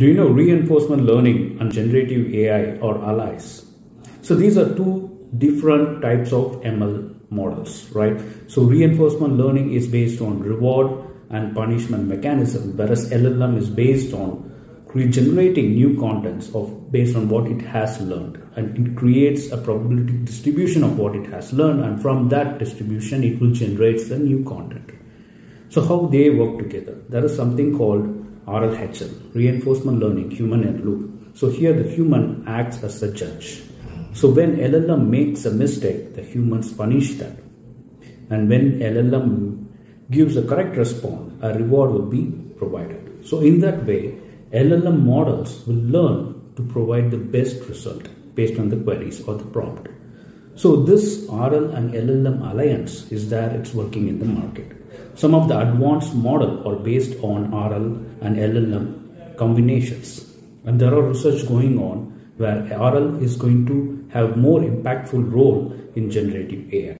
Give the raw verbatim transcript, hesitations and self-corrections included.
Do you know reinforcement learning and generative A I are allies? So these are two different types of M L models, right? So reinforcement learning is based on reward and punishment mechanism, whereas L L M is based on regenerating new contents of based on what it has learned, and it creates a probability distribution of what it has learned, and from that distribution it will generate the new content. So how they work together? There is something called R L H F, reinforcement learning, human in loop. So here the human acts as the judge. So when L L M makes a mistake, the humans punish that, and when L L M gives a correct response, a reward will be provided. So in that way, L L M models will learn to provide the best result based on the queries or the prompt. So this R L and L L M alliance is that it's working in the market. Some of the advanced models are based on R L and L L M combinations, and there are research going on where R L is going to have more impactful role in generative A I.